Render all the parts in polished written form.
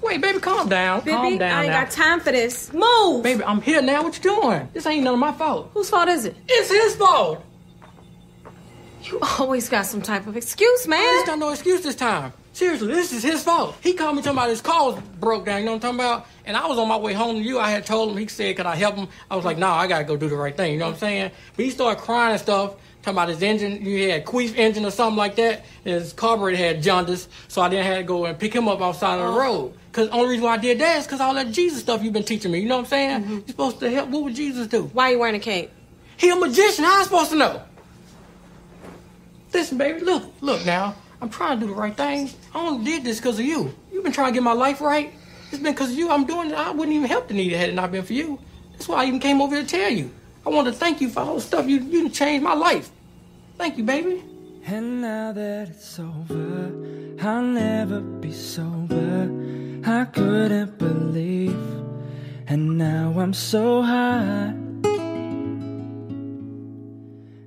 Wait, baby, calm down. Baby, calm down. I ain't got time for this. Move! Baby, I'm here now. What you doing? This ain't none of my fault. Whose fault is it? It's his fault. You always got some type of excuse, man. I just got no excuse this time. Seriously, this is his fault. He called me talking about his car broke down, you know what I'm talking about? And I was on my way home to you. I had told him, he said, could I help him? I was like, nah, I gotta go do the right thing, you know what I'm saying? But he started crying and stuff, talking about his engine. You had queef engine or something like that. And his carburetor had jaundice, so I then had to go and pick him up outside of the road. Because the only reason why I did that is because all that Jesus stuff you've been teaching me, you know what I'm saying? Mm-hmm. You're supposed to help. What would Jesus do? Why are you wearing a cape? He a magician. How am I supposed to know? Listen, baby, look now. I'm trying to do the right thing. I only did this because of you. You've been trying to get my life right. It's been because of you. I'm doing it. I wouldn't even help the needy had it not been for you. That's why I even came over here to tell you. I wanted to thank you for all the stuff. You changed my life. Thank you, baby. And now that it's over, I'll never be sober. I couldn't believe. And now I'm so high.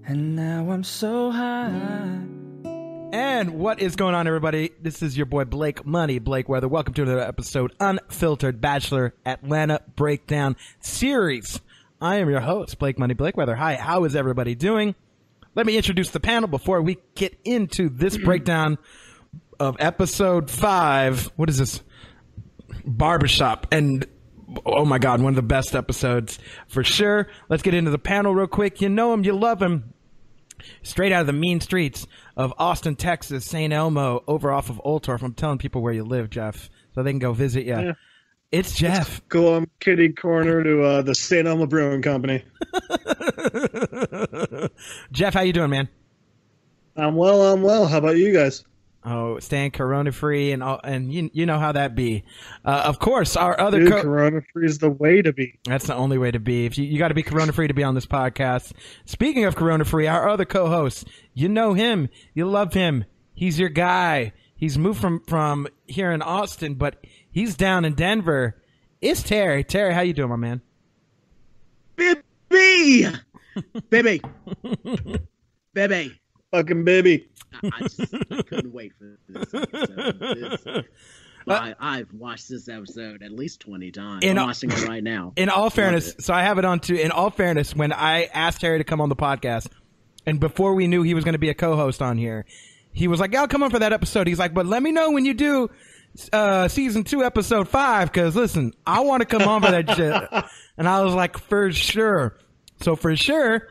And now I'm so high. And what is going on, everybody? This is your boy, Blake Money, Blake Weather. Welcome to another episode, Unfiltered Bachelor Atlanta Breakdown Series. I am your host, Blake Money, Blake Weather. Hi, how is everybody doing? Let me introduce the panel before we get into this breakdown of episode 5. What is this? Barbershop. And oh my God, one of the best episodes for sure. Let's get into the panel real quick. You know him, you love him. Straight out of the mean streets of Austin, Texas, Saint Elmo, over off of Old Torf. I'm telling people where you live, Jeff, so they can go visit you. Yeah. It's Jeff. It's Glum Kitty Corner to the Saint Elmo Brewing Company. Jeff, how you doing, man? I'm well. I'm well. How about you guys? Oh, staying corona free and all, and you know how that be. Of course, our other corona free is the way to be. That's the only way to be. If you got to be corona free to be on this podcast. Speaking of corona free, our other co-host, you know him, you love him. He's your guy. He's moved from here in Austin, but he's down in Denver. It's Terry. Terry, how you doing, my man? Bibby, Bibby, Bibby. Fucking baby. I couldn't wait for this episode. I've watched this episode at least 20 times. I'm watching it right now. In all fairness, so I have it on too. In all fairness, when I asked Terry to come on the podcast, and before we knew he was going to be a co-host on here, he was like, yeah, I'll come on for that episode. He's like, but let me know when you do season 2, episode 5, because listen, I want to come on for that shit. And I was like, for sure. So for sure,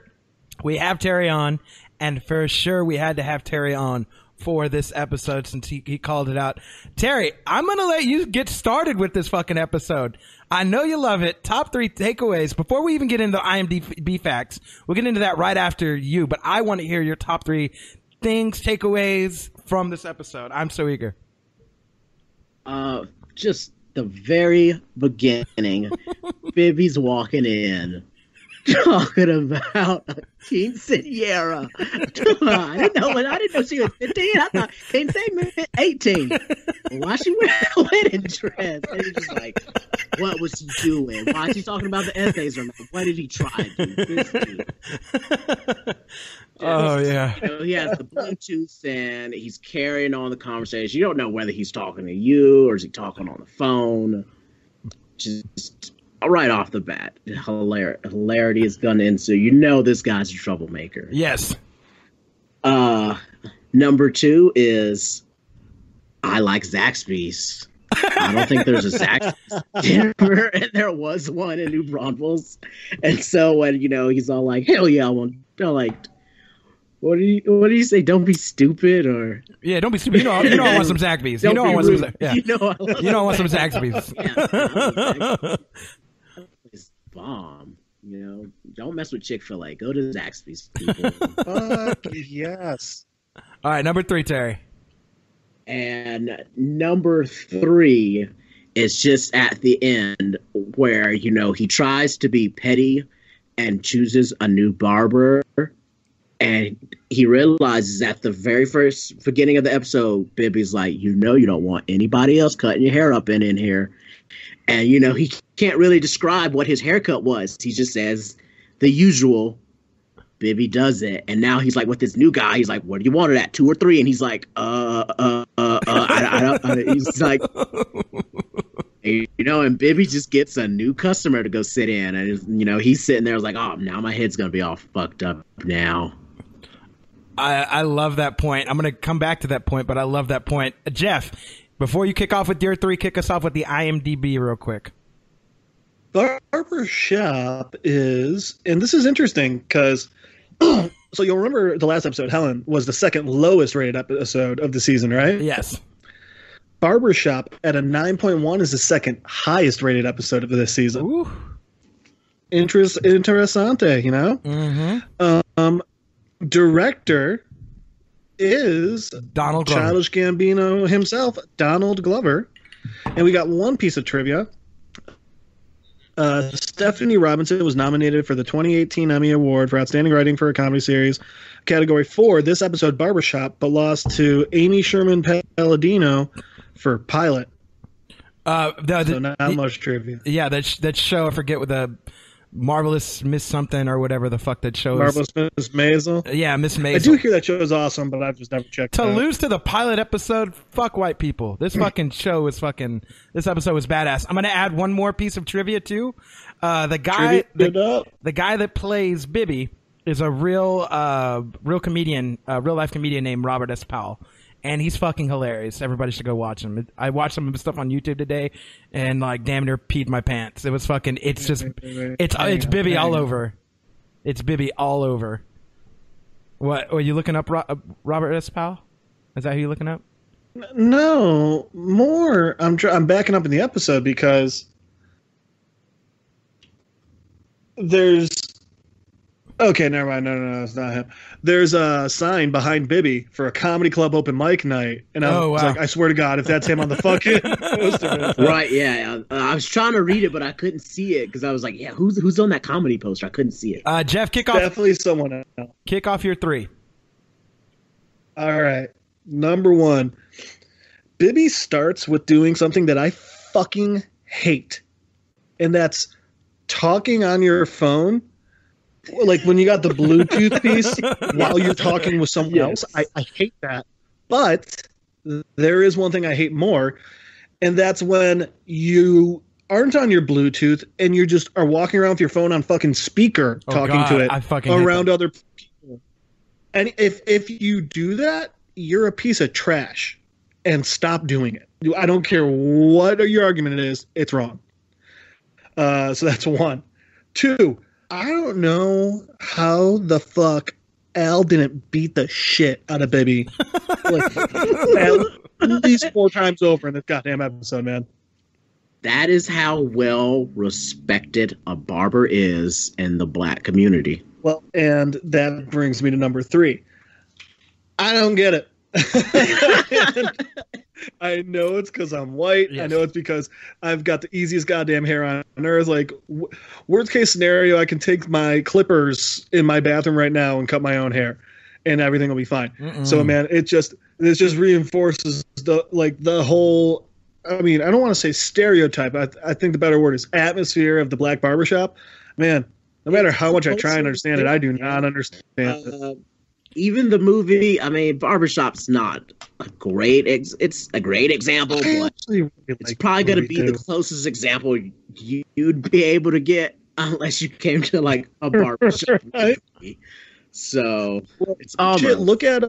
we have Terry on. And for sure, we had to have Terry on for this episode since he called it out. Terry, I'm going to let you get started with this fucking episode. I know you love it. Top 3 takeaways. Before we even get into the IMDb facts, we'll get into that right after you. But I want to hear your top 3 things, takeaways from this episode. I'm so eager. Just the very beginning, Bibby's walking in. Talking about a quinceañera. I didn't know she was 15. I thought quinceañera meant 18. Why she wearing a wedding dress? And he's just like, what was she doing? Why is she talking about the essays? What did he try to do? This dude. Oh yeah. You know, he has the Bluetooth in. He's carrying on the conversation. You don't know whether he's talking to you or is he talking on the phone. Just. Right off the bat, hilarity is going to ensue. You know this guy's a troublemaker. Yes. Number 2 is I like Zaxby's. I don't think there's a Zaxby's in Denver, and there was one in New Braunfels. And so when, you know, he's all like, hell yeah, I want to, like, what do you say? Don't be stupid, or yeah, don't be stupid. You know I want some Zaxby's. You know I want some. Yeah. You know I want some Zaxby's. Yeah. Bomb, you know, don't mess with Chick-fil-A. Go to Zaxby's, people. Fuck yes. All right, number 3, Terry. And number 3 is just at the end where, you know, he tries to be petty and chooses a new barber, and he realizes at the very first beginning of the episode, Bibby's like, you know, you don't want anybody else cutting your hair up in here. And, you know, he can't really describe what his haircut was. He just says, the usual, Bibby does it. And now he's like, with this new guy, he's like, what do you want it at, 2 or 3? And he's like, I don't, he's like, You know, and Bibby just gets a new customer to go sit in. And, you know, he's sitting there like, oh, now my head's going to be all fucked up now. I love that point. I'm going to come back to that point, but I love that point. Jeff, before you kick off with your three, kick us off with the IMDb real quick. Barbershop is, and this is interesting because, so you'll remember the last episode, Helen, was the second lowest rated episode of the season, right? Yes. Barbershop at a 9.1 is the second highest rated episode of this season. Ooh. Interessante, you know? Mm-hmm. Director is Donald Glover. Childish Gambino himself, Donald Glover. And we got one piece of trivia. Stephanie Robinson was nominated for the 2018 Emmy Award for Outstanding Writing for a Comedy Series, Category 4, this episode, Barbershop, but lost to Amy Sherman-Palladino for Pilot. Not much trivia. Yeah, that show, I forget what the Marvelous Miss something or whatever the fuck that show is. Marvelous Miss Maisel? Yeah, Miss Maisel. I do hear that show is awesome, but I've just never checked it out. To lose to the pilot episode, fuck white people. This fucking show is fucking, this episode was badass. I'm going to add one more piece of trivia too. The guy that plays Bibby is a real life comedian named Robert S. Powell. And he's fucking hilarious. Everybody should go watch him. I watched some of his stuff on YouTube today, and like damn near peed my pants. It was fucking. It's just. It's Bibby all over. It's Bibby all over. What are you looking up? Robert S. Powell? Is that who you're looking up? No, more. I'm backing up in the episode because there's. Okay, never mind. No, it's not him. There's a sign behind Bibby for a comedy club open mic night, and I was like, I swear to God, if that's him on the fucking poster. Right? Yeah, I was trying to read it, but I couldn't see it because I was like, yeah, who's on that comedy poster? I couldn't see it. Jeff, kick off. Definitely someone else. Kick off your three. All right, number one, Bibby starts with doing something that I fucking hate, and that's talking on your phone. Like when you got the Bluetooth piece while you're talking with someone else, I hate that. But there is one thing I hate more, and that's when you aren't on your Bluetooth and you just are walking around with your phone on fucking speaker talking to it around other people. And if you do that, you're a piece of trash, and stop doing it. I don't care what your argument is, it's wrong. So that's one. Two, I don't know how the fuck Al didn't beat the shit out of Bibby like, at least 4 times over in this goddamn episode, man. That is how well respected a barber is in the black community. Well, and that brings me to number 3. I don't get it. I know it's because I'm white. Yes. I know it's because I've got the easiest goddamn hair on earth. Like, worst case scenario, I can take my clippers in my bathroom right now and cut my own hair, and everything will be fine. Mm-mm. So, man, it just reinforces the whole. I mean, I don't want to say stereotype. I think the better word is atmosphere of the black barbershop. Man, no matter how much I try and understand it, I do not understand it. Even the movie, I mean, Barbershop's not a great it's a great example, but it's probably going to be the closest example you'd be able to get unless you came to like a barbershop movie. So it's shit, look at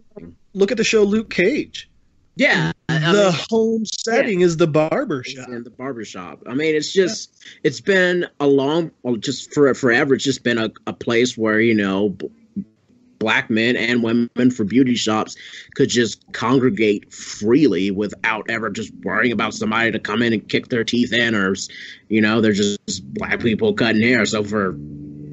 the show Luke Cage. Yeah, the home setting is the barbershop. And the barbershop. I mean, it's just it's been a long, just forever. It's just been a place where you know. Black men and women for beauty shops could just congregate freely without ever just worrying about somebody to come in and kick their teeth in, or you know, they're just black people cutting hair. So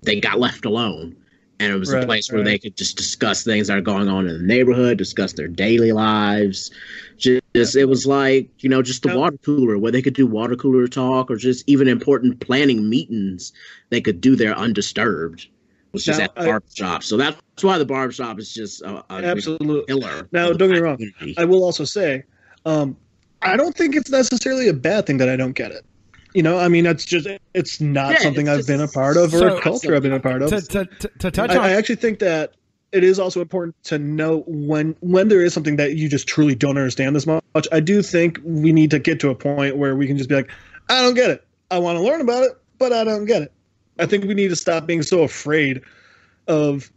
they got left alone, and it was a place where they could just discuss things that are going on in the neighborhood, discuss their daily lives. Just it was like you know, just the water cooler where they could do water cooler talk, or just even important planning meetings they could do there undisturbed. Was just now, at the barbershop. So that's why the barbershop is just an absolute killer. Now, don't get me wrong. I will also say, I don't think it's necessarily a bad thing that I don't get it. You know, I mean, that's just, it's not something I've been a part of or a culture I've been a part of. To touch on. I actually think that it is also important to know when there is something that you just truly don't understand this much. I do think we need to get to a point where we can just be like, I don't get it. I want to learn about it, but I don't get it. I think we need to stop being so afraid of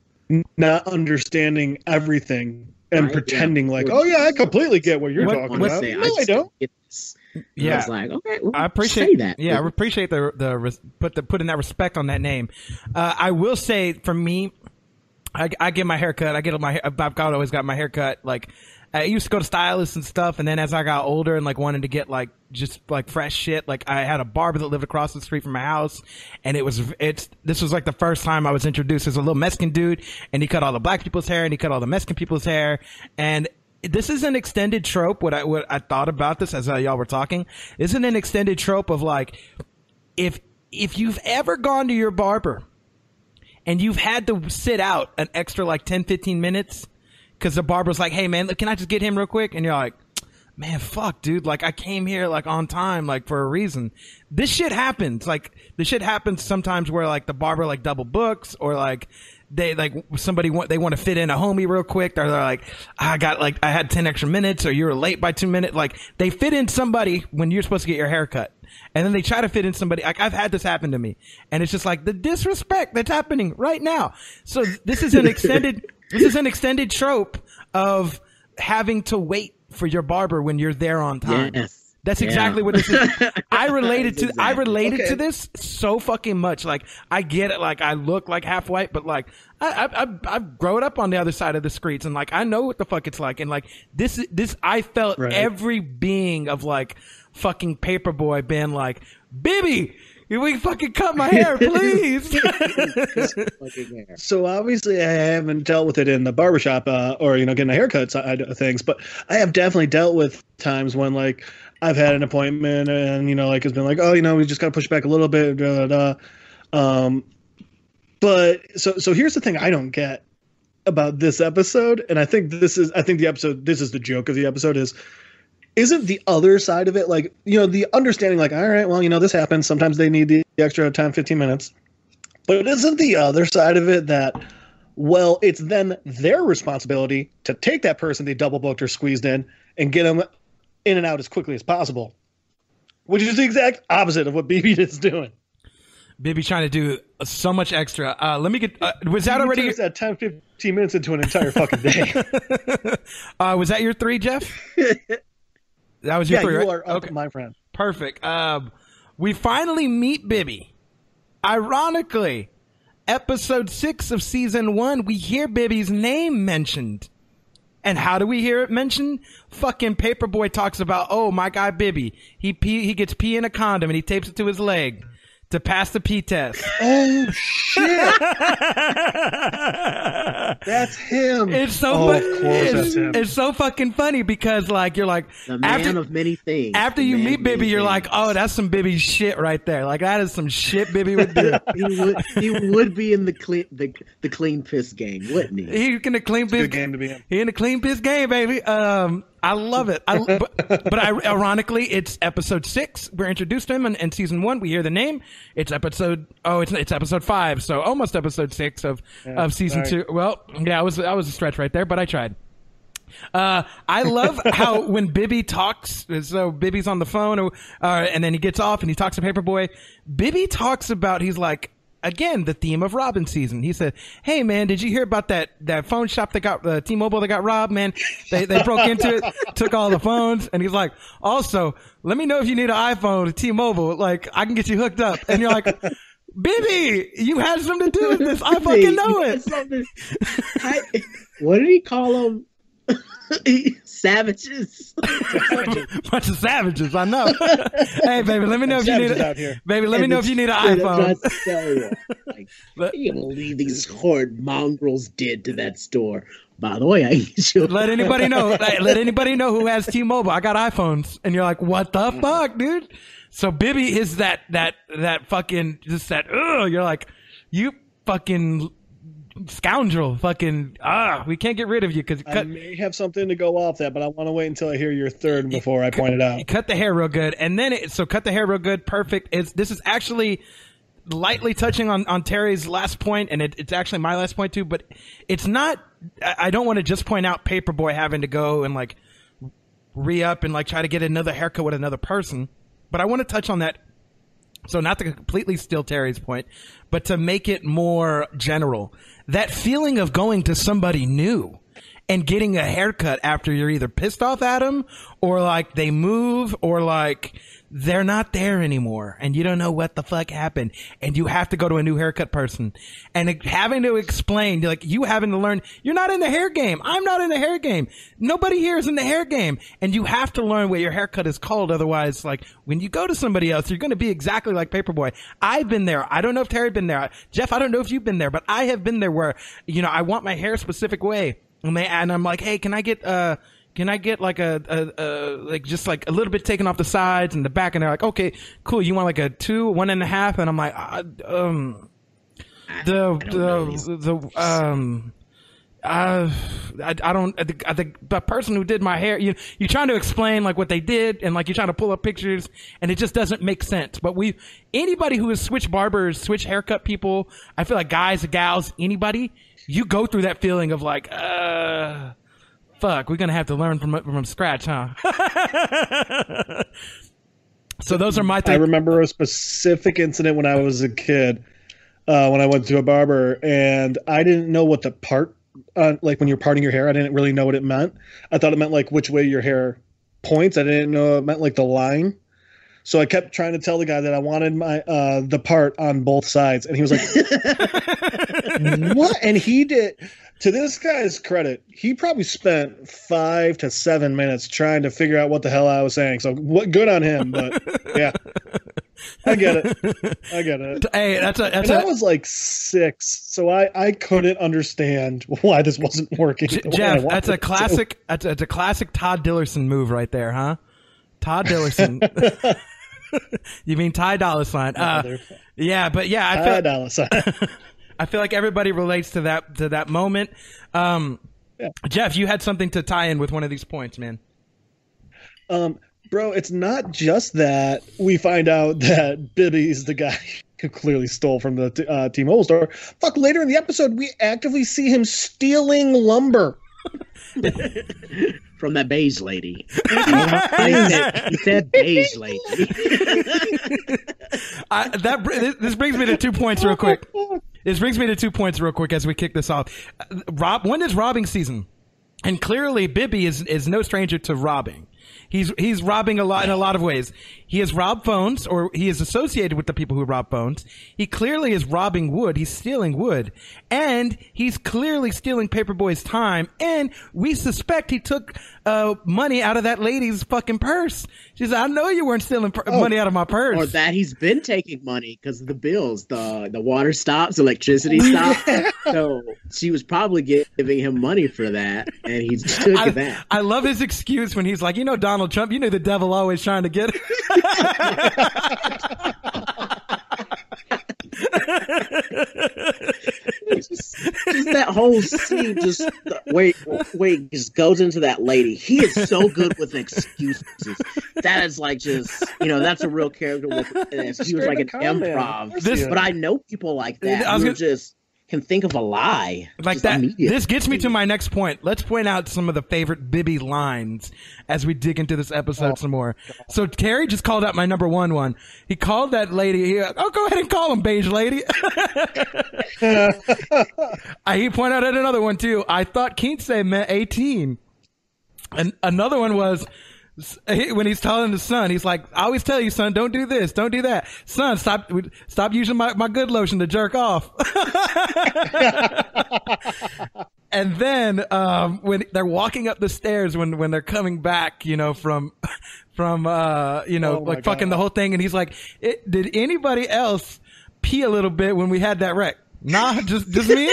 not understanding everything and pretending like, oh, yeah, I completely get what you're talking about. No, I don't. Yeah, I was like, okay, well, I appreciate that. Yeah, I appreciate the putting that respect on that name. I will say, for me, I get my haircut. Bob God always got my haircut. Like, I used to go to stylists and stuff, and then as I got older and like wanted to get like just like fresh shit, like I had a barber that lived across the street from my house, and this was like the first time I was introduced as a little Mexican dude, and he cut all the black people's hair and he cut all the Mexican people's hair, and this is an extended trope. What I thought about this as y'all were talking, isn't an extended trope of like, if you've ever gone to your barber and you've had to sit out an extra like 10, 15 minutes because the barber's like, hey man, can I just get him real quick? And you're like, man, fuck dude. Like I came here like on time, like for a reason. This shit happens. Like this shit happens sometimes where like the barber like double books or like, they want to fit in a homie real quick. They're like, I had 10 extra minutes, or you were late by 2 minutes. Like they fit in somebody when you're supposed to get your haircut, and then they try to fit in somebody. Like I've had this happen to me, and it's just like the disrespect that's happening right now. So this is an extended, trope of having to wait for your barber when you're there on time. Yes. That's exactly what this is. I related to this so fucking much. Like I get it. Like I look like half white, but like I've grown up on the other side of the streets, and like I know what the fuck it's like. And like this I felt every being of like fucking Paper Boy being like, Bibby, we can fucking cut my hair, please. So obviously I haven't dealt with it in the barbershop or getting a haircut side of things, but I have definitely dealt with times when like I've had an appointment and, like, it's been like, oh, we just got to push back a little bit. Blah, blah, blah. But so here's the thing I don't get about this episode. And I think this is the joke of the episode isn't the other side of it. Like, the understanding, like, all right, well, this happens. Sometimes they need the extra time, 15 minutes, but isn't the other side of it that, well, it's then their responsibility to take that person they double booked or squeezed in and get them in and out as quickly as possible, which is the exact opposite of what Bibby is doing. Bibby trying to do so much extra. Let me get, was that already that 10, 15 minutes into an entire fucking day. Was that your three, Jeff? That was your three, right? You are up, okay, my friend. Perfect. We finally meet Bibby. Ironically, episode 6 of season 1, we hear Bibby's name mentioned. And how do we hear it mentioned? Fucking Paperboy talks about, oh, my guy Bibby. He gets pee in a condom and he tapes it to his leg to pass the pee test. Oh, shit. That's him. It's so it's so fucking funny because, like, you're like, the man of many things. After you meet Bibby, you're like, oh, that's some Bibby shit right there. Like, that is some shit Bibby would do. he would be in the clean piss game, wouldn't he? He's in the clean piss game to be in. He in the clean piss game, baby. I love it. Ironically, it's episode 6. We're introduced to him in season 1. We hear the name. It's episode. Oh, it's episode 5. So almost episode 6 of season 2. Well, yeah, I was a stretch right there, but I tried. I love how when Bibby talks, so Bibby's on the phone, and then he gets off and he talks to Paperboy. Bibby talks about, he's like, again, the theme of Robin season. He said, hey, man, did you hear about that phone shop that got T-Mobile that got robbed, man? They broke into it, took all the phones. And he's like, also, let me know if you need an iPhone to T-Mobile. Like, I can get you hooked up. And you're like, Bibby, you had something to do with this. I fucking know it. What did he call them? Savages. Bunch of savages, I know. Hey, baby, let me know if you need an iPhone. Like, what do you believe these horrid mongrels did to that store? By the way, I should let anybody know. Let anybody know who has T-Mobile. I got iPhones, and you're like, what the fuck, dude? So Bibby is that fucking just that. Ugh, you're like, you fucking scoundrel, fucking we can't get rid of you because I may have something to go off that, but I want to wait until I hear your third before I point it out. You cut the hair real good, and then cut the hair real good. Perfect. This is actually lightly touching on Terry's last point, and it's actually my last point too. But it's not. I don't want to just point out Paperboy having to go and like re-up and like try to get another haircut with another person, but I want to touch on that So not to completely steal Terry's point, but to make it more general, that feeling of going to somebody new and getting a haircut after you're either pissed off at them or like they move or like they're not there anymore and you don't know what the fuck happened and you have to go to a new haircut person and having to explain, like you having to learn, you're not in the hair game. I'm not in the hair game. Nobody here is in the hair game. And you have to learn what your haircut is called. Otherwise, like when you go to somebody else, you're going to be exactly like Paperboy. I've been there. I don't know if Terry's been there. Jeff, I don't know if you've been there, but I have been there where, you know, I want my hair a specific way. And I'm like, hey, can I get like a little bit taken off the sides and the back? And they're like, okay, cool. You want like a 2, 1.5? And I'm like, the person who did my hair, you're trying to explain like what they did and like you're trying to pull up pictures and it just doesn't make sense. But anybody who has switched barbers, switched haircut people, I feel like guys, gals, anybody, you go through that feeling of like, fuck, we're going to have to learn from scratch, huh? So those are my things. I remember a specific incident when I was a kid, when I went to a barber and I didn't know what the part, like when you're parting your hair, I didn't really know what it meant. I thought it meant like which way your hair points. I didn't know it meant like the line. So I kept trying to tell the guy that I wanted my the part on both sides, and he was like, "What?" And he did. To this guy's credit, he probably spent 5 to 7 minutes trying to figure out what the hell I was saying. So what? Good on him, but yeah, I get it. Hey, I was like 6, so I couldn't understand why this wasn't working. Jeff, that's a classic Todd Dillerson move right there, huh? Todd Dillerson. You mean Ty Dolla Sign? I feel like everybody relates to that moment. Jeff, you had something to tie in with one of these points, man. Bro, it's not just that we find out that Bibby's the guy who clearly stole from the T-Mobile store. Fuck, later in the episode, we actively see him stealing lumber. From that beige lady. That beige lady. This brings me to 2 points real quick. As we kick this off. When is robbing season? And clearly Bibby is no stranger to robbing. He's robbing a lot in a lot of ways. He has robbed phones, or he is associated with the people who rob phones. He clearly is robbing wood. He's stealing wood, and he's clearly stealing Paperboy's time. And we suspect he took money out of that lady's fucking purse. She said, "I know you weren't stealing money out of my purse," or that he's been taking money because of the bills, the water stops, electricity stops. So she was probably giving him money for that, and he took that. I love his excuse when he's like, Donald Trump, you knew the devil always trying to get it. just that whole scene wait just goes into that lady. He is so good with excuses. That is like that's a real character. She was like an improv. But I know people like that. Can think of a lie like that. This gets me to my next point. Let's point out some of the favorite Bibby lines as we dig into this episode some more. So Terry just called out my number one. He called that lady. Go ahead and call him beige lady. He pointed out another one too. I thought Quince meant 18. And another one was, when he's telling the son, he's like, "I always tell you, son, don't do this, don't do that. Son, stop using my good lotion to jerk off." And then when they're walking up the stairs, when they're coming back, fucking the whole thing, and he's like, "Did anybody else pee a little bit when we had that wreck?" Nah, just me.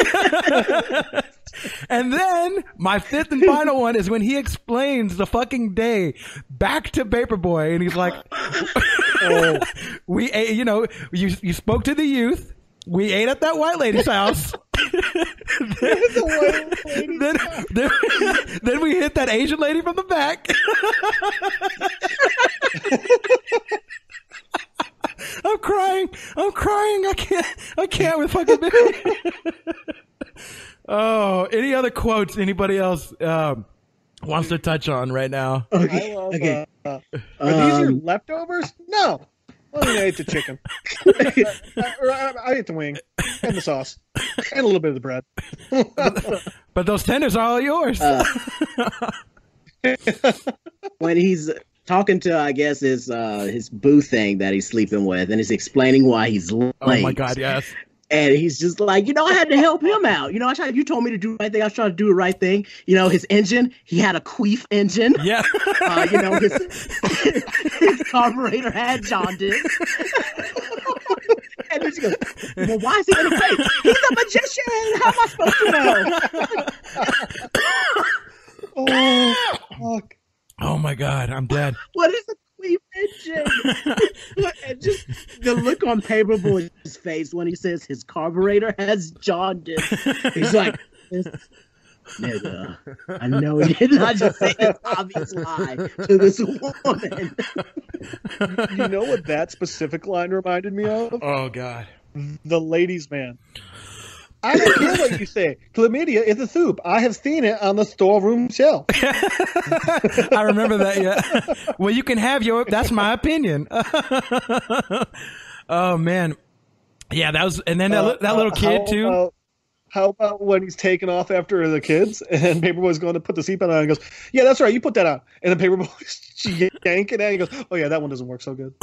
And then my fifth and final one is when he explains the fucking day back to Paperboy, and he's like, "We, you spoke to the youth. We ate at that white lady's house. then we hit that Asian lady from the back." I'm crying. I can't with fucking Bibby. Oh, any other quotes anybody else wants to touch on right now? Okay. Are these your leftovers? No. Well, I ate the chicken. I ate the wing and the sauce and a little bit of the bread. But those tenders are all yours. When he's talking to, I guess, his boo thing that he's sleeping with, and he's explaining why he's late. Oh, my God, yes. And he's just like, I had to help him out. You told me to do the right thing. I was trying to do the right thing. His engine, he had a queef engine. Yeah. His carburetor had John Dick. And then she goes, well, why is he in a face? He's a magician. How am I supposed to know? Oh, fuck. Oh, my God. I'm dead. What is it? And just the look on Paper Boy's face when he says his carburetor has jaundice. He's like, this nigga, I know he did not just say this obvious lie to this woman. You know what that specific line reminded me of? Oh, God. The Ladies' Man. I don't care what you say. Chlamydia is a soup. I have seen it on the storeroom shelf. I remember that, yeah. Well, you can have your... That's my opinion. Oh, man. Yeah, that was... And then that little kid, too. How about when he's taken off after the kids and Paperboy's going to put the seatbelt on and goes, yeah, that's right, you put that on. And then Paperboy's yanking it and he goes, oh, yeah, that one doesn't work so good.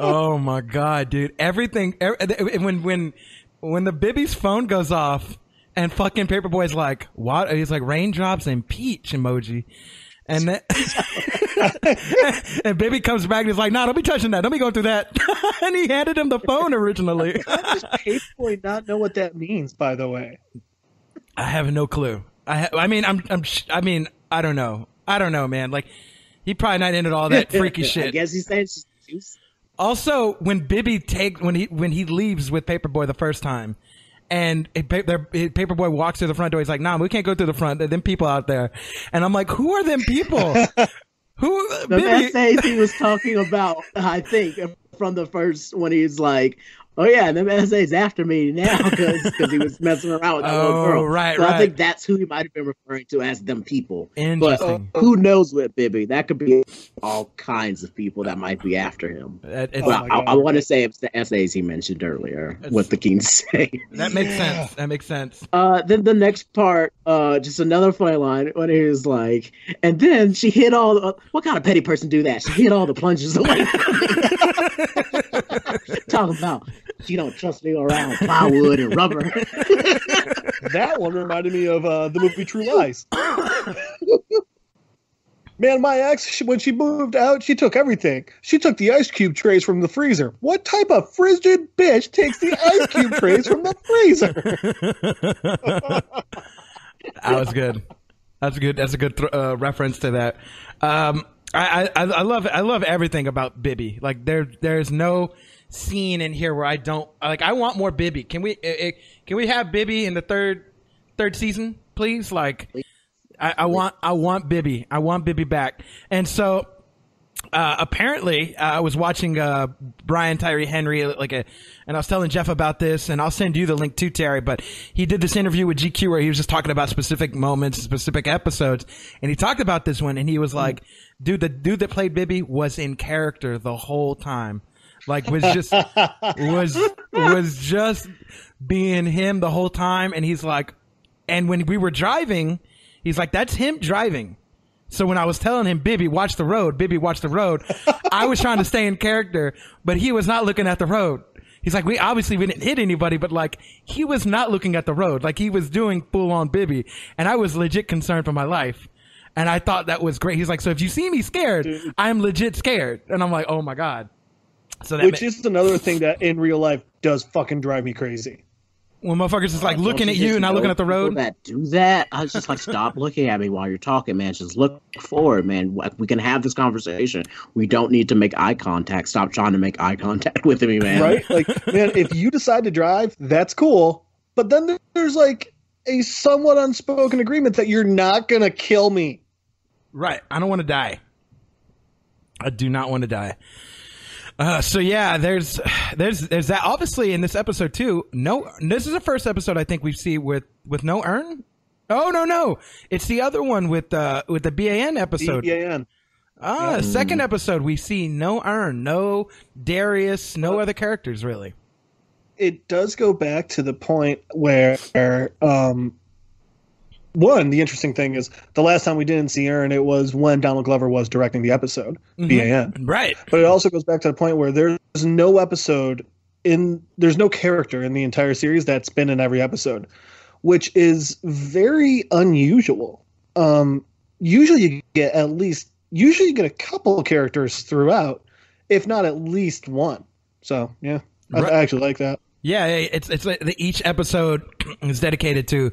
Oh my God, dude! Everything when the Bibby's phone goes off and fucking Paperboy's like, what? He's like raindrops and peach emoji, and then and Bibby comes back and he's like, nah, don't be touching that. Don't be going through that. And he handed him the phone originally. How does Paperboy not know what that means? By the way, I have no clue. I don't know. I don't know, man. Like. He probably not into all that freaky shit. I guess he said she's also when Bibby when he leaves with Paperboy the first time, and Paperboy walks through the front door. He's like, "Nah, we can't go through the front. There are them people out there." And I'm like, "Who are them people?" Who? The essays he was talking about, I think, from the first when he's like. Oh, yeah, the MSA's after me now because he was messing around with that little girl. Right, so right. I think that's who he might have been referring to as them people. Interesting. But who knows with Bibby? That could be all kinds of people that might be after him. I want to say it's the essays he mentioned earlier, what the Kings say. That makes sense. That makes sense. Then the next part, just another funny line when he was like, and then she hit all the – what kind of petty person do that? She hit all the plungers away. Talking about – she don't trust me around plywood and rubber. That one reminded me of the movie True Lies. Man, my ex, when she moved out, she took everything. She took the ice cube trays from the freezer. What type of frigid bitch takes the ice cube trays from the freezer? That was good. That's good. That's a good reference to that. I love everything about Bibby. Like there's no scene in here where I don't like. I want more Bibby. Can we have Bibby in the third season, please? Like, I want Bibby. I want Bibby back. And so, apparently, I was watching Brian Tyree Henry, and I was telling Jeff about this, and I'll send you the link too, Terry. But he did this interview with GQ where he was just talking about specific moments, specific episodes, and he talked about this one, and he was like, "Dude, the dude that played Bibby was in character the whole time." Like was just being him the whole time. And he's like, and when we were driving, he's like, that's him driving. So when I was telling him, Bibby, watch the road, Bibby, watch the road. I was trying to stay in character, but he was not looking at the road. He's like, we didn't hit anybody, but like he was not looking at the road. Like he was doing full on Bibby. And I was legit concerned for my life. And I thought that was great. He's like, so if you see me scared, dude. I'm legit scared. And I'm like, oh my God. So that which is another thing that in real life does fucking drive me crazy. When motherfuckers is like looking at you and not looking at the road. That do that. I was just like, stop looking at me while you're talking, man. Just look forward, man. We can have this conversation. We don't need to make eye contact. Stop trying to make eye contact with me, man. Right? Like, man, if you decide to drive, that's cool. But then there's like a somewhat unspoken agreement that you're not going to kill me. Right. I don't want to die. I do not want to die. So yeah, there's that. Obviously, in this episode too, this is the first episode I think we see with no urn. Oh no, it's the other one with the BAN episode. BAN. Second episode, we see no Ern, no Darius, no other characters, really. It does go back to the point where, one, the interesting thing is the last time we didn't see Ern, it was when Donald Glover was directing the episode, BAN. Right. But it also goes back to the point where there's no episode there's no character in the entire series that's been in every episode, which is very unusual. Usually you get a couple of characters throughout, if not at least one. So, yeah, I actually like that. Yeah, it's like each episode is dedicated to,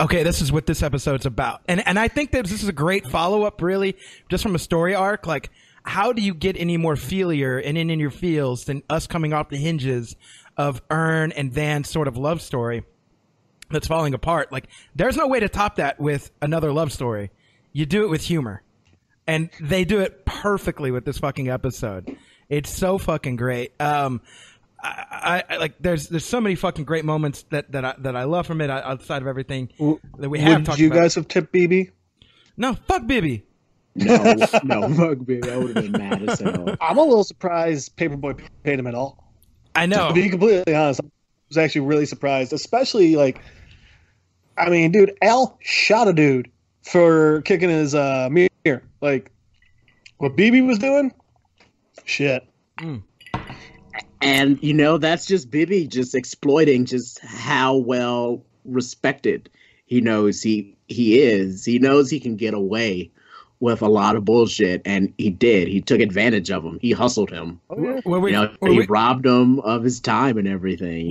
okay, this is what this episode's about. And I think that this is a great follow-up, really, just from a story arc. Like, how do you get any more feelier and in your feels than us coming off the hinges of Ern and Van's sort of love story that's falling apart? Like, there's no way to top that with another love story. You do it with humor. And they do it perfectly with this fucking episode. It's so fucking great. I like. There's so many fucking great moments that I love from it. Outside of everything that we have talked about. Would you guys have tipped Bibby? No, fuck Bibby. No, fuck Bibby. I would have been mad as hell. I'm a little surprised Paperboy paid him at all. I know. To be completely honest, I was actually really surprised. Especially like, I mean, dude, Al shot a dude for kicking his mirror. Like what Bibby was doing, shit. And you know that's just Bibby just exploiting just how well respected he knows he is. He knows he can get away with a lot of bullshit, and he did. He took advantage of him. He hustled him. He robbed him of his time and everything.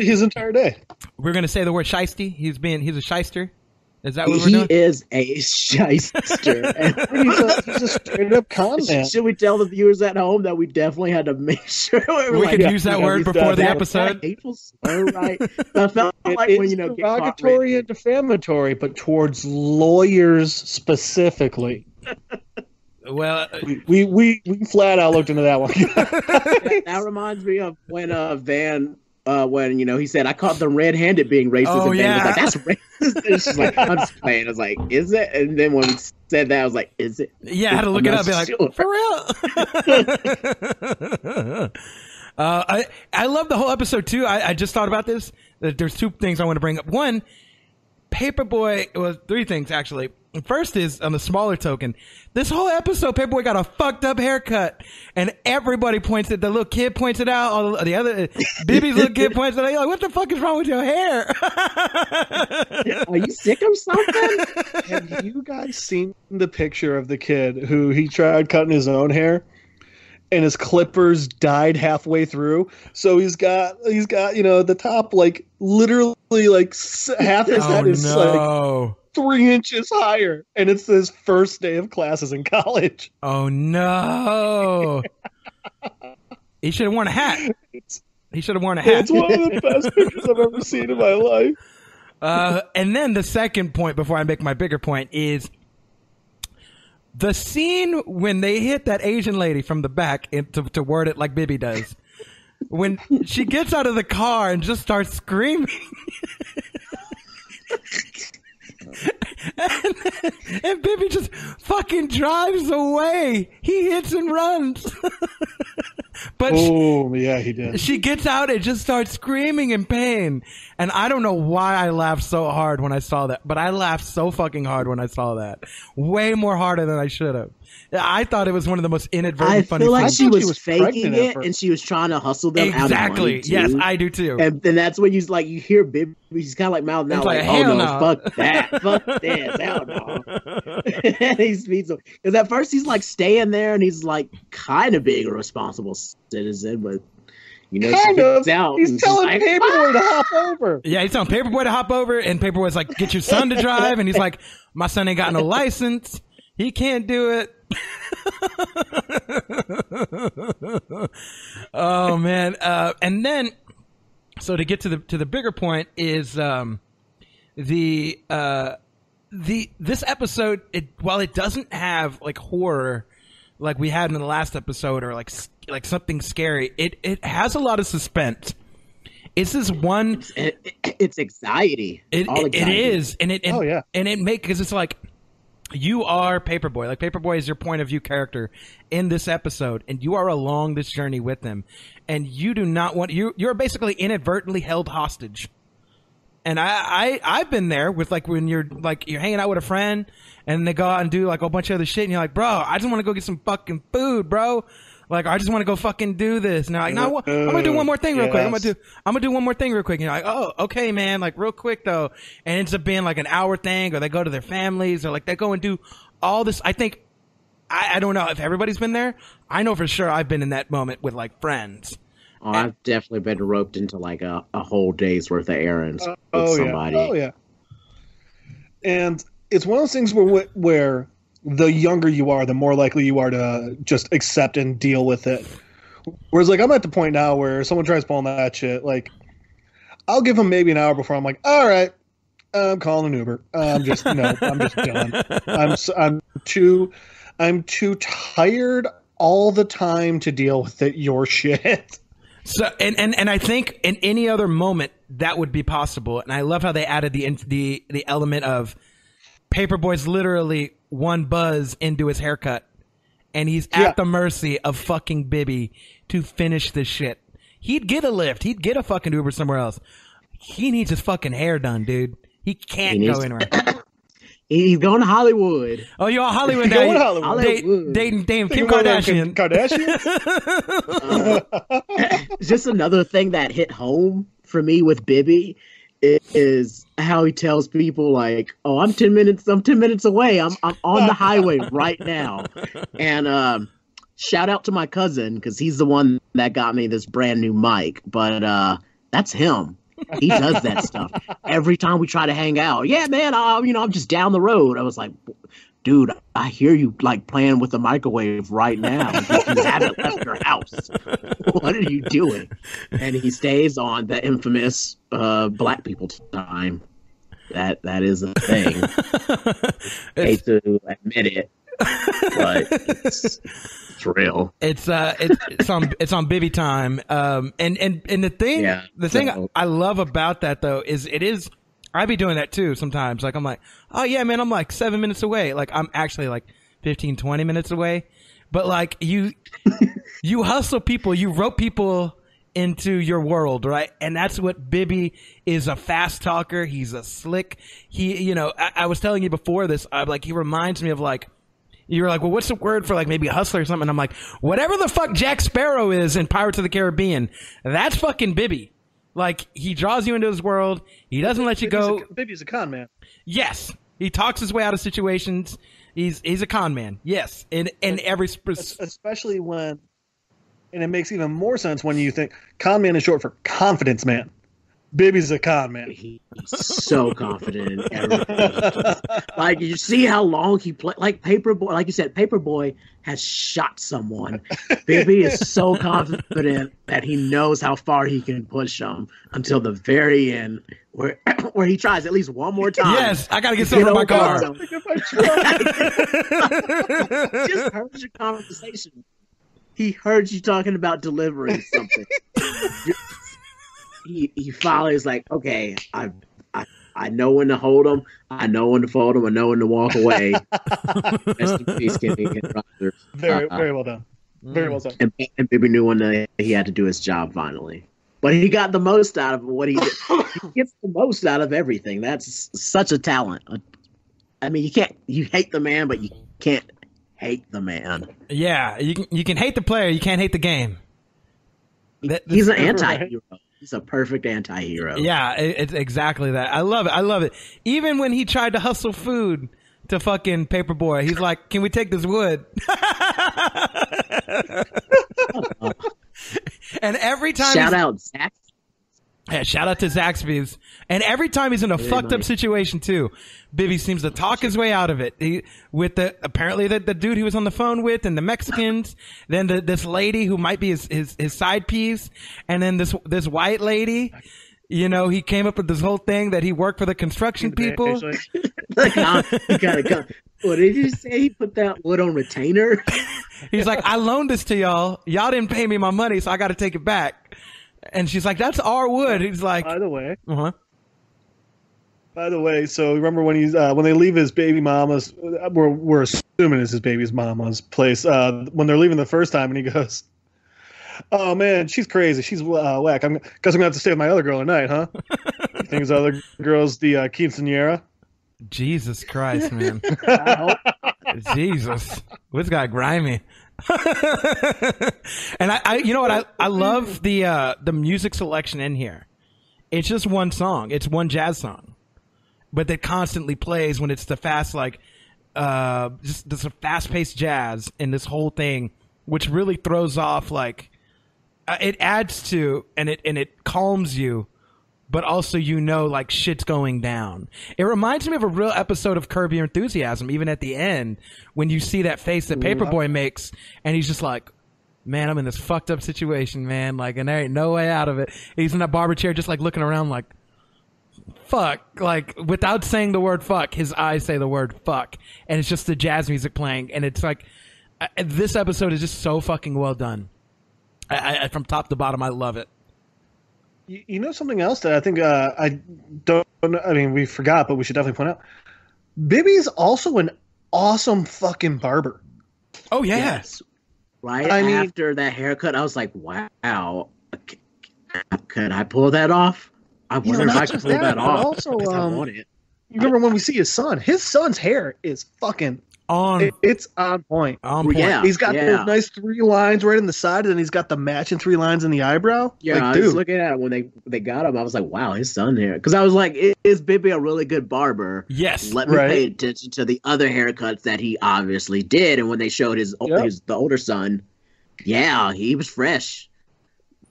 His entire day. We're gonna say the word shiesty. He's a shyster. Is that what he is? A shyster. He's a straight up con man. Should we tell the viewers at home that we definitely had to make sure we could use that word before the episode? Right. I felt like it's derogatory and defamatory, but towards lawyers specifically. Well, we flat out looked into that one. That reminds me of when Van. When he said, I caught them red-handed being racist, and Van was like, that's racist. And she's like, I'm just playing. I was like, is it? And then when we said that, I was like, is it? Yeah, I had to look it up and be like, for real? I love the whole episode, too. I just thought about this. There's two things I want to bring up. One, Paperboy, well, three things, actually. First is on the smaller token, this whole episode, Paperboy got a fucked up haircut, and everybody points it. The little kid points it out. All the other Bibby's little kid points it out. You're like, what the fuck is wrong with your hair? Are you sick or something? Have you guys seen the picture of the kid who he tried cutting his own hair, and his clippers died halfway through? So he's got the top like literally like half his head is like 3 inches higher, and it's his first day of classes in college. Oh no! He should have worn a hat. He should have worn a hat. It's one of the best pictures I've ever seen in my life. And then the second point, before I make my bigger point, is the scene when they hit that Asian lady from the back, and to word it like Bibby does, when she gets out of the car and just starts screaming. And Bibby just fucking drives away. He hits and runs. But he did. She gets out and just starts screaming in pain. And I don't know why I laughed so hard when I saw that, but I laughed so fucking hard when I saw that. Way more harder than I should have. I thought it was one of the most inadvertent funny things. I feel like she was faking it, and she was trying to hustle them out of money. Exactly. Yes, I do too. And that's when you hear Bibby. He's kind of like mouthing out like, oh no, fuck that. Fuck this. Hell no. Because at first he's like staying there, and he's like kind of being a responsible citizen, but he's telling Paperboy to hop over. Yeah, he's telling Paperboy to hop over, and Paperboy's like, get your son to drive, and he's like, my son ain't got no license. He can't do it. Oh man. And then so to get to the bigger point is this episode, while it doesn't have like horror like we had in the last episode or like something scary, it has a lot of suspense. It's this one it's anxiety. It is. And it makes, because it's like You are Paperboy. Like, Paperboy is your point of view character in this episode, and you are along this journey with them. And you do not want... You're basically inadvertently held hostage. And I've been there with, like, when you're hanging out with a friend, and they go out and do, like, a bunch of other shit, and you're like, bro, I just want to go get some fucking food, bro. Like, I just want to go fucking do this. And they're like, no, I'm going to do one more thing real quick. I'm going to do one more thing real quick. And you're like, oh, okay, man. Like, real quick, though. And it ends up being, like, an hour thing, or they go to their families, or, like, they go and do all this. I think, I don't know if everybody's been there. I know for sure I've been in that moment with, like, friends. Oh, I've definitely been roped into, like, a whole day's worth of errands with somebody. Yeah. Oh, yeah. And it's one of those things where the younger you are, the more likely you are to just accept and deal with it. Whereas, like, I'm at the point now where someone tries pulling that shit, like, I'll give them maybe an hour before I'm like, all right, I'm calling an Uber. I'm just done. I'm too tired all the time to deal with it, your shit. So, and I think in any other moment that would be possible. And I love how they added the element of Paperboy's literally one buzz into his haircut, and he's at the mercy of fucking Bibby to finish this shit. He'd get a Lyft. He'd get a fucking Uber somewhere else. He needs his fucking hair done, dude. He can't go anywhere. He's going to Hollywood. Oh, you're all Hollywood now. Hollywood. Dating Kim Kardashian. Just another thing that hit home for me with Bibby is how he tells people, like, oh, I'm 10 minutes away. I'm on the highway right now. And shout out to my cousin, because he's the one that got me this brand new mic. But that's him. He does that stuff every time we try to hang out. Yeah, man, I'm just down the road. I was like, dude, I hear you, like, playing with the microwave right now. You haven't left your house. What are you doing? And he stays on the infamous black people time. That is a thing. I hate to admit it, but it's real. It's on Bibby time. And the thing I love about that, though, is it is. I be doing that too sometimes. Like, I'm like, oh yeah, man, I'm like 7 minutes away. Like, I'm actually like 15, 20 minutes away. But, like, you hustle people, you rope people into your world, right? And that's what Bibby is. A fast talker. He's a slick. He, I was telling you before this, I'm like, he reminds me of, like, you were like, well, what's the word for, like, maybe hustler or something? And I'm like, whatever the fuck Jack Sparrow is in Pirates of the Caribbean, that's fucking Bibby. Like, he draws you into his world. He doesn't let you go. Bibby's a con man. Yes. He talks his way out of situations. He's a con man. Yes. In every... Especially when... And it makes even more sense when you think con man is short for confidence man. Bibby's a con man. He's so confident in everything. Like, you see how long he played. Like, Paperboy, like you said, Paperboy has shot someone. Bibby is so confident that he knows how far he can push him until the very end, where he tries at least one more time. Yes, I got to get something in my car. Just heard your conversation. He heard you talking about delivering something. He finally is like, okay, I know when to hold him, I know when to fold him, I know when to walk away. Rest in peace, Kenny and Roger. Very well done. Very well done. And Bibby knew one day he had to do his job finally. But he got the most out of what he did. He gets the most out of everything. That's such a talent. I mean, you hate the man, but you can't hate the man. Yeah, you can hate the player, you can't hate the game. He's an anti-hero. He's a perfect anti-hero. Yeah, it's exactly that. I love it. Even when he tried to hustle food to fucking Paperboy, he's like, can we take this wood? And every time... Shout out Zaxby's. Yeah, shout out to Zaxby's. And every time he's in a fucked up situation, too, Bibby seems to talk his way out of it. Apparently the dude he was on the phone with, and the Mexicans, then this lady who might be his side piece, and then this white lady. He came up with this whole thing that he worked for the construction people. Like, he got a gun. What did you say? He put that wood on retainer? He's like, I loaned this to y'all. Y'all didn't pay me my money, so I got to take it back. And she's like, that's our wood. He's like, by the way. Uh-huh. By the way, so remember when he's when they leave his baby mama's, we're assuming it's his baby's mama's place. When they're leaving the first time, and he goes, "Oh man, she's crazy. She's whack. I guess I'm gonna have to stay with my other girl tonight, huh?" You think his other girl's the quinceañera. Jesus Christ, man! Jesus, this guy grimy. And I you know what? I love the music selection in here. It's just one song. It's one jazz song. But that constantly plays when it's the fast, like, just this fast-paced jazz in this whole thing, which really throws off, like, it adds to and it calms you, but also you know, like, shit's going down. It reminds me of a real episode of Curb Your Enthusiasm, even at the end, when you see that face that Paper Boy makes, and he's just like, man, I'm in this fucked up situation, man, like, and there ain't no way out of it. He's in that barber chair just, like, looking around like, fuck, like, without saying the word fuck, his eyes say the word fuck, and it's just the jazz music playing, and it's like, this episode is just so fucking well done. I from top to bottom, I love it. You know something else that I think we forgot, but we should definitely point out, Bibby is also an awesome fucking barber. Oh yeah. Yes. Right after that haircut, I was like, wow, could I pull that off? I wonder if I can pull that off. Also, I want it. You remember when we see his son? His son's hair is fucking on. It's on point. On point. Yeah, he's got those nice three lines right in the side, and then he's got the matching three lines in the eyebrow. Yeah, like, I was looking at it when they got him. I was like, wow, his son's hair. Because I was like, is Bibby a really good barber? Yes. Let me pay attention to the other haircuts that he obviously did. And when they showed the older son, yeah, he was fresh.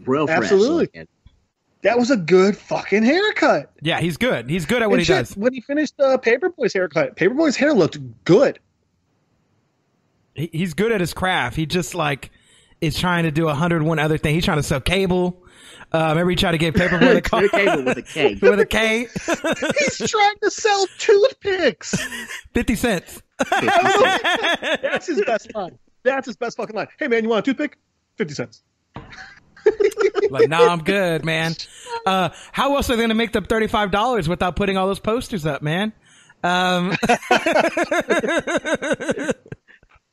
Real fresh. Absolutely. Looking. That was a good fucking haircut. Yeah, he's good. He's good at what he does. When he finished Paperboy's haircut, Paperboy's hair looked good. He's good at his craft. He just, like, is trying to do 101 other things. He's trying to sell cable. Remember he tried to get Paperboy the car? Cable with a K. With a K. He's trying to sell toothpicks. 50 cents. That's his best line. That's his best fucking line. Hey, man, you want a toothpick? 50 cents. Like, no, I'm good, man. How else are they going to make the $35 without putting all those posters up, man?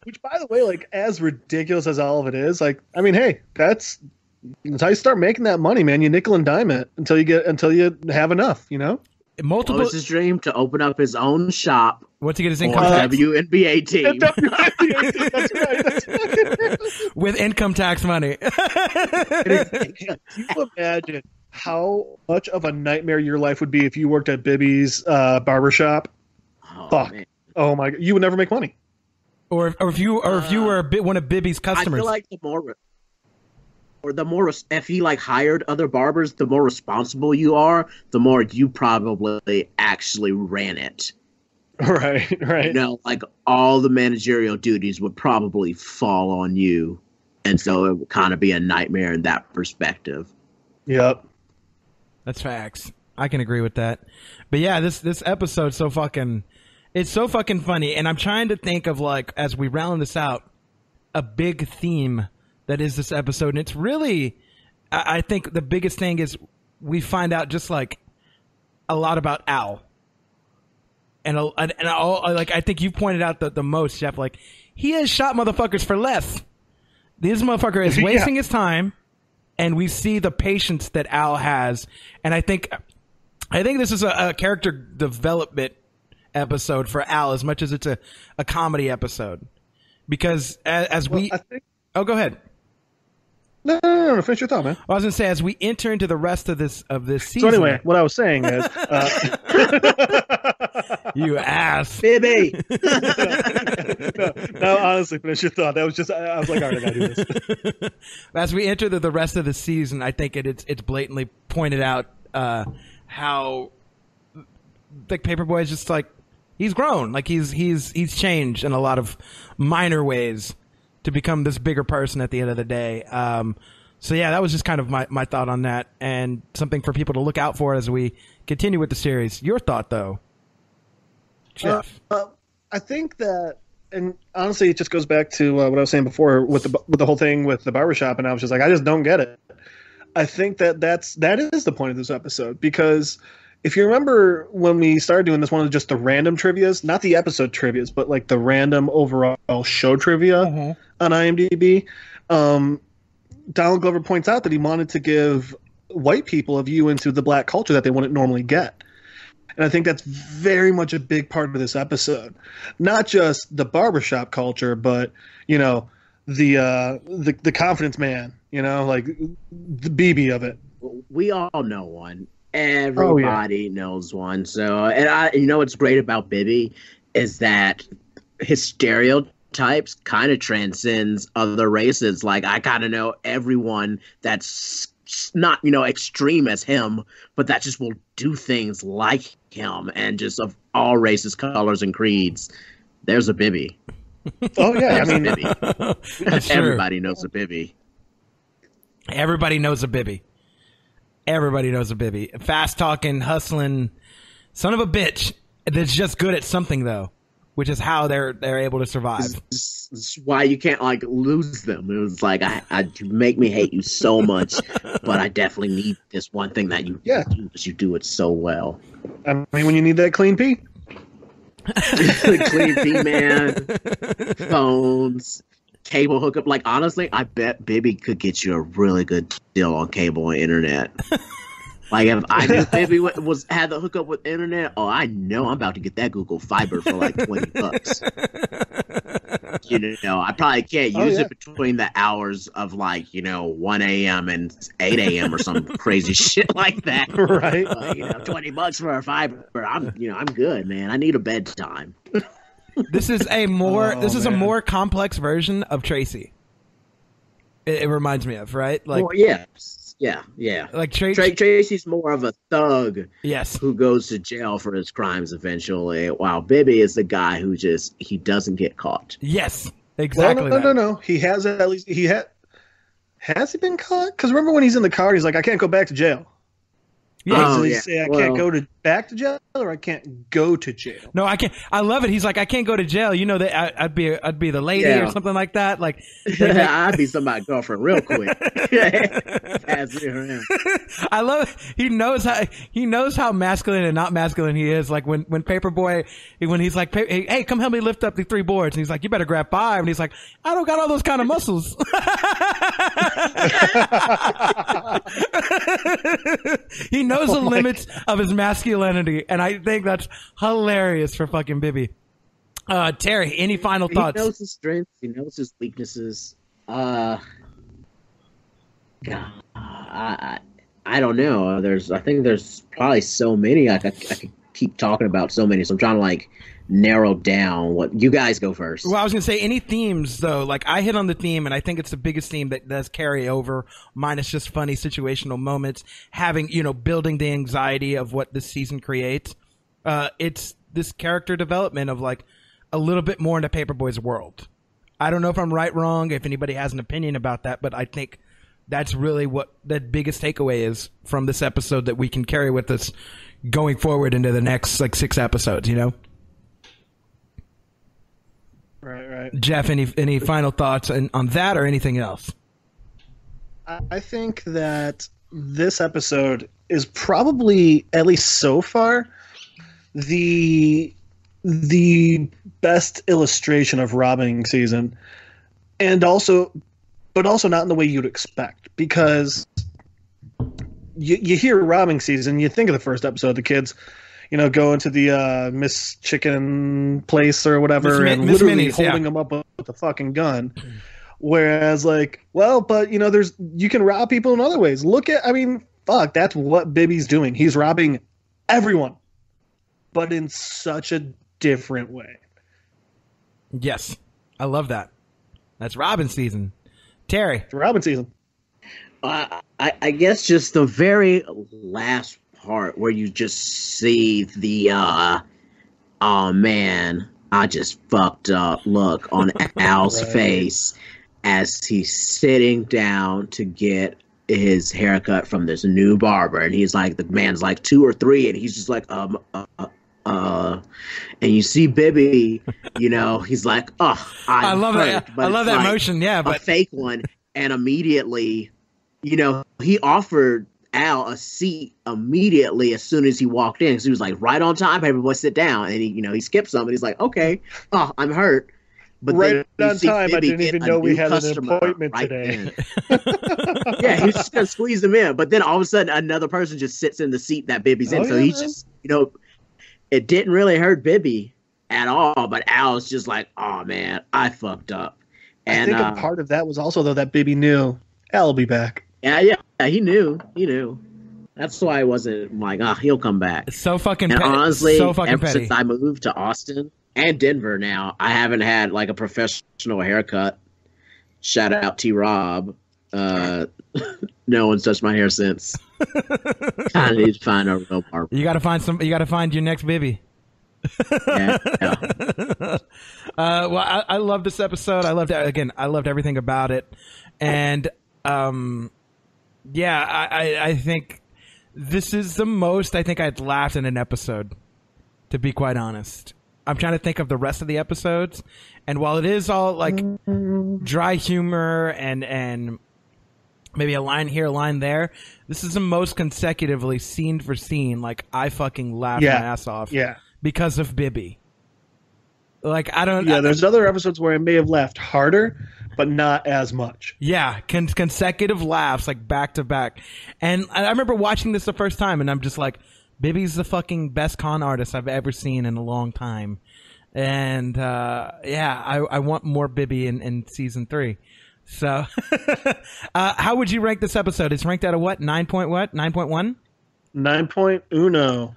Which, by the way, like, as ridiculous as all of it is, like, I mean, hey, that's how you start making that money, man. You nickel and dime it until you have enough, you know. Multiple. Well, it's his dream to open up his own shop. Once he gets his income tax, WNBA team. That's right. That's right. With income tax money. Can you imagine how much of a nightmare your life would be if you worked at Bibby's barbershop? Oh, fuck! Man. Oh my god, you would never make money. Or if you were one of Bibby's customers. I feel like if he, like, hired other barbers, the more responsible you are, the more you probably actually ran it. Right. You know, like, all the managerial duties would probably fall on you. And so it would kind of be a nightmare in that perspective. Yep. That's facts. I can agree with that. But yeah, this episode's so fucking, it's so fucking funny. And I'm trying to think of, like, as we round this out, a big theme that is this episode. And it's really, I think the biggest thing is we find out just, like, a lot about Al. And I think you pointed out the most, Jeff, like, he has shot motherfuckers for less. This motherfucker is wasting his time, and we see the patience that Al has. And I think this is a character development episode for Al as much as it's a comedy episode. Because oh, go ahead. No, finish your thought, man. I was going to say, as we enter into the rest of this season. So anyway, what I was saying is, you ass, baby. No, honestly, finish your thought. That was just, I was like, all right, I got to do this. As we enter the rest of the season, I think it's blatantly pointed out how, like, Paperboy is just like, he's grown, like he's changed in a lot of minor ways to become this bigger person at the end of the day. So yeah, that was just kind of my thought on that, and something for people to look out for as we continue with the series. Your thought, though, Jeff? I think that, and honestly, it just goes back to what I was saying before with the whole thing with the barbershop, and I was just like, I just don't get it. I think that that's the point of this episode, because If you remember when we started doing this, one of just the random trivias, not the episode trivias, but like the random overall show trivia on IMDb, Donald Glover points out that he wanted to give white people a view into the black culture that they wouldn't normally get. And I think that's very much a big part of this episode. Not just the barbershop culture, but, you know, the confidence man, you know, like the Bibby of it. We all know one. Everybody knows one. So, and you know what's great about Bibby is that his stereotypes kind of transcends other races. Like, I kind of know everyone that's not, you know, extreme as him, but that just will do things like him, and just of all races, colors, and creeds. There's a Bibby. Oh yeah, I mean, Bibby. Everybody knows a Bibby. Everybody knows a Bibby. Everybody knows a Bibby. Fast talking, hustling, son of a bitch that's just good at something though, which is how they're able to survive. It's why you can't like lose them. It was like, you make me hate you so much, but I definitely need this one thing that you do, because you do it so well. I mean, when you need that clean pee. Clean pee, man. Phones. Cable hookup. Like, honestly, I bet Bibby could get you a really good deal on cable and internet. Like, if I knew Bibby had the hookup with internet, oh, I know I'm about to get that Google Fiber for like $20. You know, I probably can't use it between the hours of like, you know, 1 a.m. and 8 a.m. or some crazy shit like that. Right. But, you know, $20 for a fiber. I'm good, man. I need a bedtime. This is a more complex version of Tracy. It reminds me of, right? Like, well, yeah. Like Tracy's more of a thug, who goes to jail for his crimes eventually, while Bibby is the guy who just he doesn't get caught. Yes, exactly. Well, no. He has at least has he been caught? Because remember when he's in the car, he's like, I can't go back to jail. Yeah. Can't go back to jail, or I can't go to jail. No, I can't. I love it. He's like, I can't go to jail. You know that I'd be the lady or something like that. Like, I'd be somebody's girlfriend real quick. Pass me around. I love it. He knows how masculine and not masculine he is. Like when Paper Boy, when he's like, hey, come help me lift up the 3 boards. And he's like, you better grab 5. And he's like, I don't got all those kind of muscles. He knows the limits of his masculinity, and I think that's hilarious for fucking Bibby. Terry, any final thoughts? He knows his strengths. He knows his weaknesses. God, I don't know. I think there's probably so many. I could keep talking about so many. So I'm trying to like narrow down what you guys go first. Well, I was gonna say any themes though. Like I hit on the theme, and I think it's the biggest theme that does carry over, minus just funny situational moments. Having building the anxiety of what this season creates. It's this character development of like a little bit more into Paperboy's world. I don't know if I'm right, wrong, if anybody has an opinion about that, but I think that's really what the biggest takeaway is from this episode that we can carry with us going forward into the next like 6 episodes. Right. Jeff, any final thoughts on that or anything else? I think that this episode is probably, at least so far, the best illustration of robbing season, but also not in the way you'd expect, because you hear robbing season, you think of the first episode, the kids. Go into the Miss Chicken place or whatever, and Miss literally Minnie's, holding them up with a fucking gun. Whereas, like, well, but you can rob people in other ways. Fuck, that's what Bibby's doing. He's robbing everyone, but in such a different way. Yes, I love that. That's Robin season, Terry. It's Robin season. I guess just the very last part where you just see the oh man, I just fucked up look on Al's face as he's sitting down to get his haircut from this new barber, and he's like, the man's like 2 or 3, and he's just like and you see Bibby, he's like, I love that. I love that emotion, but a fake one, and immediately he offered Al a seat immediately as soon as he walked in. So he was like, right on time, Paperboy, sit down. And he, you know, he skipped something. He's like, okay, oh, I'm hurt. But right on time, Bibby, I didn't even know we had an appointment today. Yeah, he's just going to squeeze them in. But then all of a sudden, another person just sits in the seat that Bibby's in. So he's just, you know, it didn't really hurt Bibby at all. But Al's just like, oh, man, I fucked up. And I think a part of that was also, though, that Bibby knew Al will be back. Yeah, he knew. He knew. That's why I wasn't like, ah, oh, he'll come back. It's so fucking petty. And honestly, so fucking ever since I moved to Austin and Denver now, I haven't had like a professional haircut. Shout out T-Rob. No one's touched my hair since. I need to find a real barber. You gotta find your next Bibby. Yeah. Well, I love this episode. I loved everything about it. And yeah, I think this is the most I think I'd laughed in an episode, to be quite honest. I'm trying to think of the rest of the episodes, and while it is all like dry humor and maybe a line here, a line there, this is the most consecutively, scene for scene, like I fucking laughed my ass off because of Bibby. Like there's other episodes where I may have laughed harder, but not as much. Yeah, consecutive laughs, like back to back. And I remember watching this the first time, and I'm just like, Bibby's the fucking best con artist I've ever seen in a long time. And I want more Bibby in season 3. So how would you rank this episode? It's ranked out of what? 9.1? 9.1.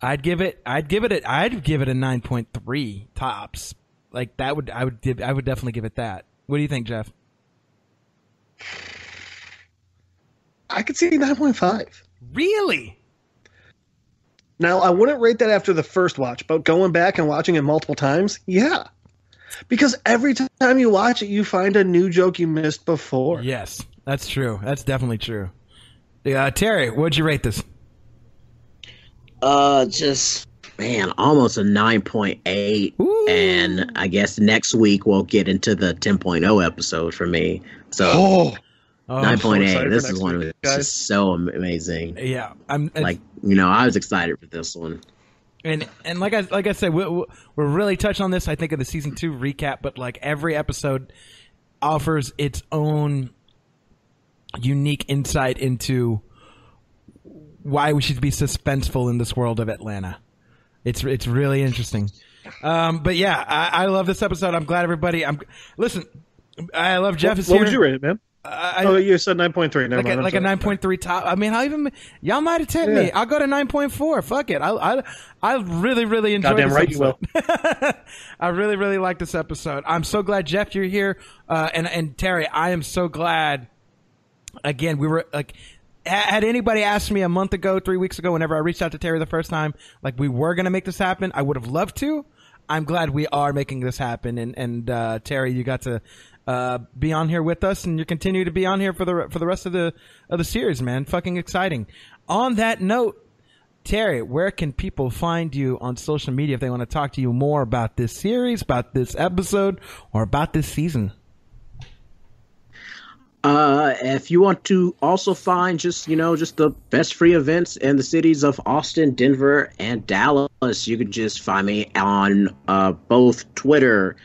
I'd give it a 9.3 tops. Like that would I would definitely give it that. What do you think, Jeff? I could see 9.5. Really? Now, I wouldn't rate that after the first watch, but going back and watching it multiple times, yeah. Because every time you watch it, you find a new joke you missed before. Yes, that's true. That's definitely true. Terry, what'd you rate this? Almost a 9.8. Ooh. And I guess next week we'll get into the 10.0 episode for me. So 9.8. So this is one that's just so amazing. Yeah, I was excited for this one. And like I said, we're really touching on this. I think of the season 2 recap, but like every episode offers its own unique insight into why we should be suspenseful in this world of Atlanta. It's really interesting. But yeah, I love this episode. I'm glad everybody. Listen, I love Jeff is here. What would you rate it, man? You said 9.3. Like a 9.3 top. I mean, y'all might have tipped me. I'll go to 9.4. Fuck it. I really, really enjoyed this episode. Goddamn right you will. I really, really like this episode. I'm so glad, Jeff, you're here. And Terry, I am so glad. Again, we were like, had anybody asked me a month ago, 3 weeks ago, whenever I reached out to Terry the first time, like we were going to make this happen, I would have loved to. I'm glad we are making this happen. And Terry, you got to be on here with us, and you continue to be on here for the rest of the series, man. Fucking exciting. On that note, Terry, where can people find you on social media if they want to talk to you more about this series, about this episode, or about this season? If you want to also find just the best free events in the cities of Austin, Denver, and Dallas, you can just find me on both Twitter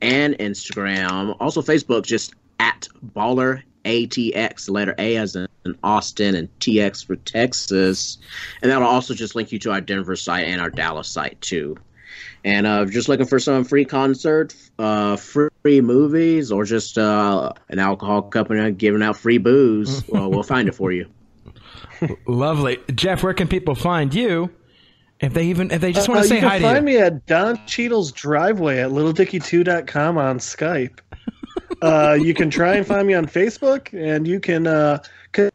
and Instagram. Also Facebook, just at BallerATX, letter A as in Austin and TX for Texas. And that'll also just link you to our Denver site and our Dallas site too. And just looking for some free concert, free movies, or just an alcohol company giving out free booze, well, we'll find it for you. Lovely. Jeff, where can people find you if they just want to say hi to you? You can find me at Don Cheadle's driveway at littledickie2.com on Skype. You can try and find me on Facebook, and you can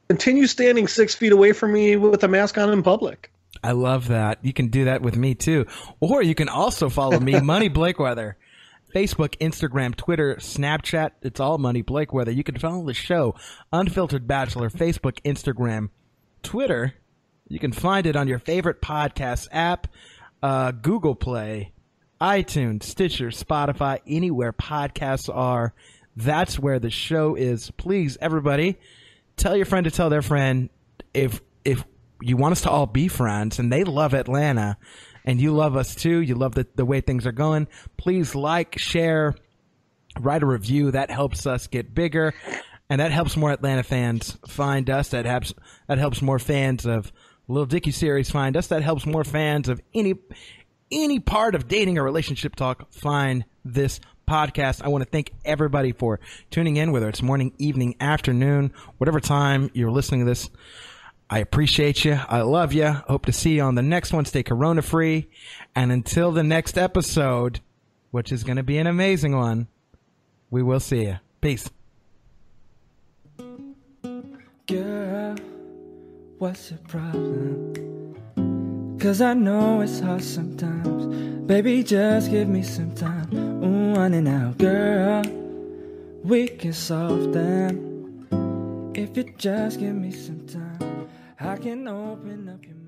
continue standing 6 feet away from me with a mask on in public. I love that. You can do that with me too. Or you can also follow me, Money Blakeweather. Facebook, Instagram, Twitter, Snapchat. It's all Money Blakeweather. You can follow the show, Unfiltered Bachelor, Facebook, Instagram, Twitter. You can find it on your favorite podcast app, Google Play, iTunes, Stitcher, Spotify, anywhere podcasts are. That's where the show is. Please, everybody, tell your friend to tell their friend. if you want us to all be friends and they love Atlanta and you love us too, you love the way things are going, please like, share, write a review. That helps us get bigger, and that helps more Atlanta fans find us. That helps more fans of Little Dicky series find us. That helps more fans of any part of dating or relationship talk find this podcast. I want to thank everybody for tuning in, whether it's morning, evening, afternoon, whatever time you're listening to this. I appreciate you. I love you. Hope to see you on the next one. Stay corona free. And until the next episode, which is going to be an amazing one, we will see you. Peace. Girl, what's the problem? 'Cause I know it's hard sometimes. Baby, just give me some time. Ooh, on and out. Girl, we can solve them. If you just give me some time, I can open up your mind.